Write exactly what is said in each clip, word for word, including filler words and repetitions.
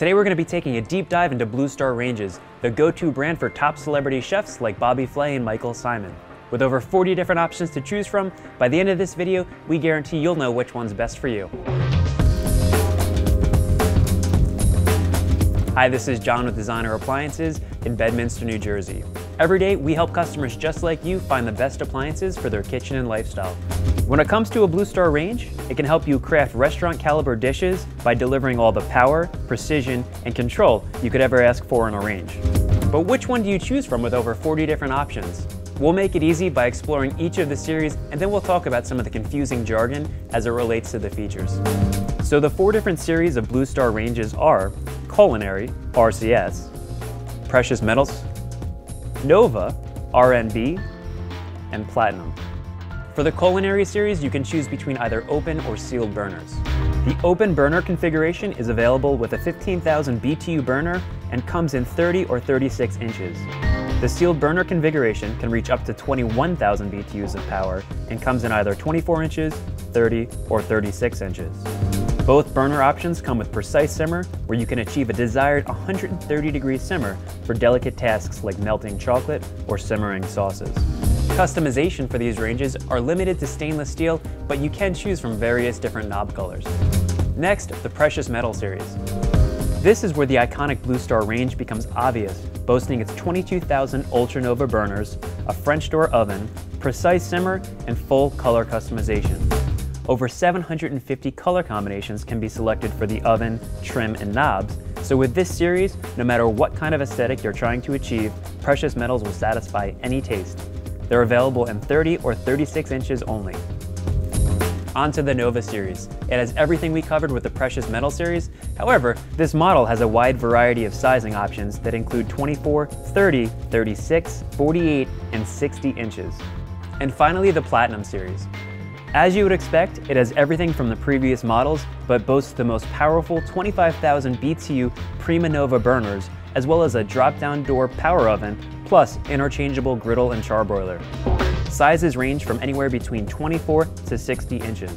Today we're going to be taking a deep dive into Blue Star Ranges, the go-to brand for top celebrity chefs like Bobby Flay and Michael Simon. With over forty different options to choose from, by the end of this video, we guarantee you'll know which one's best for you. Hi, this is John with Designer Appliances in Bedminster, New Jersey. Every day, we help customers just like you find the best appliances for their kitchen and lifestyle. When it comes to a Blue Star range, it can help you craft restaurant-caliber dishes by delivering all the power, precision, and control you could ever ask for in a range. But which one do you choose from with over forty different options? We'll make it easy by exploring each of the series, and then we'll talk about some of the confusing jargon as it relates to the features. So the four different series of Blue Star ranges are Culinary, R C S, Precious Metals, Nova, R N B, and Platinum. For the Culinary series, you can choose between either open or sealed burners. The open burner configuration is available with a fifteen thousand B T U burner and comes in thirty or thirty-six inches. The sealed burner configuration can reach up to twenty-one thousand B T Us of power and comes in either twenty-four inches, thirty, or thirty-six inches. Both burner options come with precise simmer, where you can achieve a desired one hundred thirty degree simmer for delicate tasks like melting chocolate or simmering sauces. Customization for these ranges are limited to stainless steel, but you can choose from various different knob colors. Next, the Precious Metal series. This is where the iconic Blue Star range becomes obvious, boasting its twenty-two thousand Ultra Nova burners, a French door oven, precise simmer, and full color customization. Over seven hundred fifty color combinations can be selected for the oven, trim, and knobs, so with this series, no matter what kind of aesthetic you're trying to achieve, Precious Metals will satisfy any taste. They're available in thirty or thirty-six inches only. Onto the Nova series. It has everything we covered with the Precious Metal series. However, this model has a wide variety of sizing options that include twenty-four, thirty, thirty-six, forty-eight, and sixty inches. And finally, the Platinum series. As you would expect, it has everything from the previous models, but boasts the most powerful twenty-five thousand B T U Prima Nova burners, as well as a drop-down door power oven, plus interchangeable griddle and charbroiler. Sizes range from anywhere between twenty-four to sixty inches.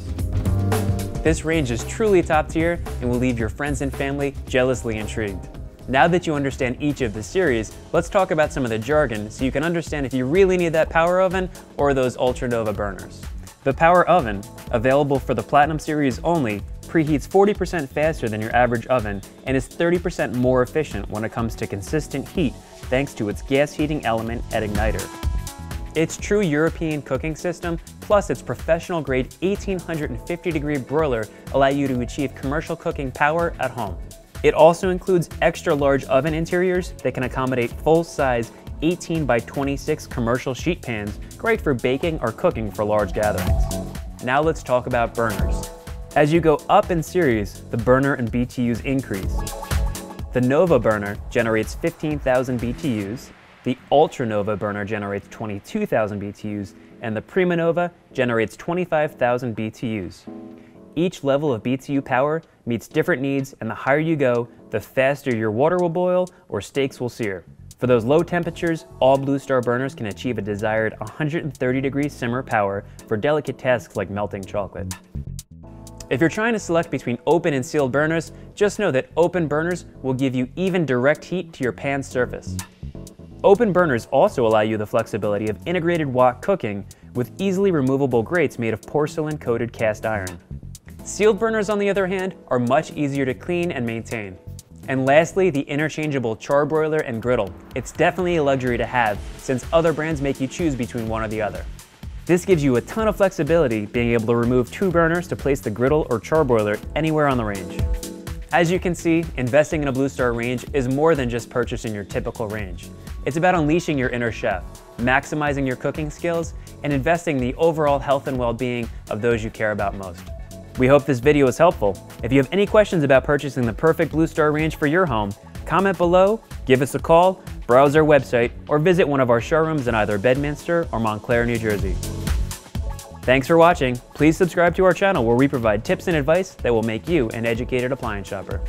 This range is truly top tier and will leave your friends and family jealously intrigued. Now that you understand each of the series, let's talk about some of the jargon so you can understand if you really need that power oven or those Ultra Nova burners. The power oven, available for the Platinum series only, preheats forty percent faster than your average oven and is thirty percent more efficient when it comes to consistent heat thanks to its gas heating element at igniter. Its true European cooking system, plus its professional grade eighteen fifty degree broiler allow you to achieve commercial cooking power at home. It also includes extra large oven interiors that can accommodate full-size eighteen by twenty-six commercial sheet pans, great for baking or cooking for large gatherings. Now let's talk about burners. As you go up in series, the burner and B T Us increase. The Nova burner generates fifteen thousand B T Us, the Ultra Nova burner generates twenty-two thousand B T Us, and the Prima Nova generates twenty-five thousand B T Us. Each level of B T U power meets different needs, and the higher you go, the faster your water will boil or steaks will sear. For those low temperatures, all Blue Star burners can achieve a desired one hundred thirty degree simmer power for delicate tasks like melting chocolate. If you're trying to select between open and sealed burners, just know that open burners will give you even direct heat to your pan surface. Open burners also allow you the flexibility of integrated wok cooking with easily removable grates made of porcelain-coated cast iron. Sealed burners, on the other hand, are much easier to clean and maintain. And lastly, the interchangeable charbroiler and griddle. It's definitely a luxury to have since other brands make you choose between one or the other. This gives you a ton of flexibility, being able to remove two burners to place the griddle or charbroiler anywhere on the range. As you can see, investing in a Blue Star range is more than just purchasing your typical range. It's about unleashing your inner chef, maximizing your cooking skills, and investing in the overall health and well-being of those you care about most. We hope this video is helpful. If you have any questions about purchasing the perfect Blue Star range for your home, comment below, give us a call, browse our website, or visit one of our showrooms in either Bedminster or Montclair, New Jersey. Thanks for watching. Please subscribe to our channel where we provide tips and advice that will make you an educated appliance shopper.